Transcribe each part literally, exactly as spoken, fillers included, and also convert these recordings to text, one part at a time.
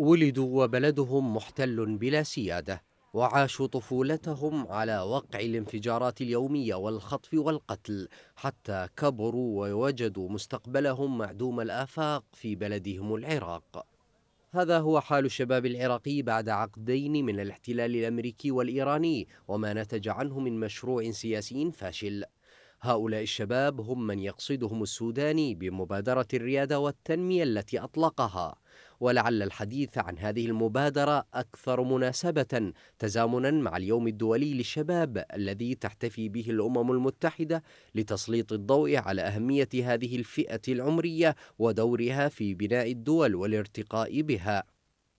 ولدوا وبلدهم محتل بلا سيادة، وعاشوا طفولتهم على وقع الانفجارات اليومية والخطف والقتل، حتى كبروا ووجدوا مستقبلهم معدوم الآفاق في بلدهم العراق. هذا هو حال الشباب العراقي بعد عقدين من الاحتلال الأمريكي والإيراني وما نتج عنه من مشروع سياسي فاشل. هؤلاء الشباب هم من يقصدهم السوداني بمبادرة الريادة والتنمية التي أطلقها، ولعل الحديث عن هذه المبادرة أكثر مناسبة تزامنا مع اليوم الدولي للشباب الذي تحتفي به الأمم المتحدة لتسليط الضوء على أهمية هذه الفئة العمرية ودورها في بناء الدول والارتقاء بها.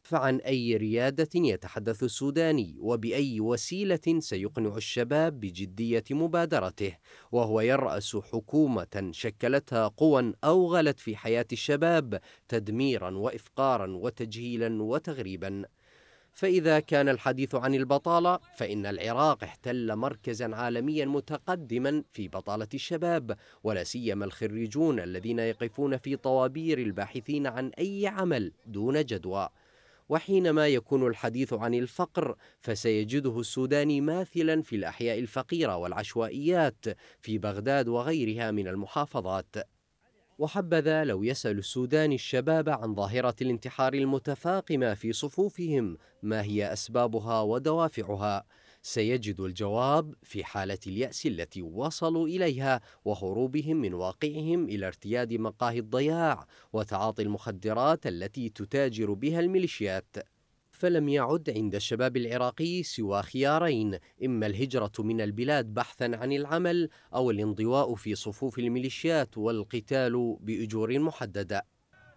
فعن أي ريادة يتحدث السوداني، وبأي وسيلة سيقنع الشباب بجدية مبادرته وهو يرأس حكومة شكلتها قوى أوغلت في حياة الشباب تدميرا وإفقارا وتجهيلا وتغريبا؟ فإذا كان الحديث عن البطالة فإن العراق احتل مركزا عالميا متقدما في بطالة الشباب، ولا سيما الخريجون الذين يقفون في طوابير الباحثين عن أي عمل دون جدوى. وحينما يكون الحديث عن الفقر فسيجده السوداني ماثلا في الأحياء الفقيرة والعشوائيات في بغداد وغيرها من المحافظات. وحبذا لو يسأل السوداني الشباب عن ظاهرة الانتحار المتفاقمة في صفوفهم، ما هي أسبابها ودوافعها؟ سيجد الجواب في حالة اليأس التي وصلوا إليها وهروبهم من واقعهم إلى ارتياد مقاهي الضياع وتعاطي المخدرات التي تتاجر بها الميليشيات. فلم يعد عند الشباب العراقي سوى خيارين، إما الهجرة من البلاد بحثا عن العمل أو الانضواء في صفوف الميليشيات والقتال بأجور محددة.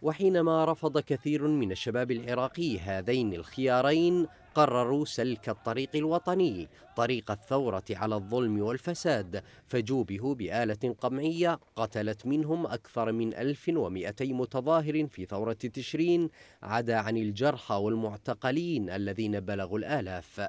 وحينما رفض كثير من الشباب العراقي هذين الخيارين قرروا سلك الطريق الوطني، طريق الثورة على الظلم والفساد، فجوبهوا بآلة قمعية قتلت منهم أكثر من ألف ومئتين متظاهر في ثورة تشرين، عدا عن الجرحى والمعتقلين الذين بلغوا الآلاف.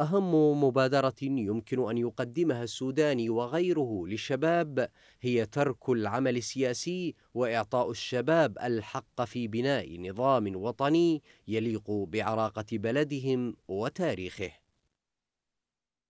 أهم مبادرة يمكن أن يقدمها السوداني وغيره للشباب هي ترك العمل السياسي وإعطاء الشباب الحق في بناء نظام وطني يليق بعراقة بلدهم وتاريخه.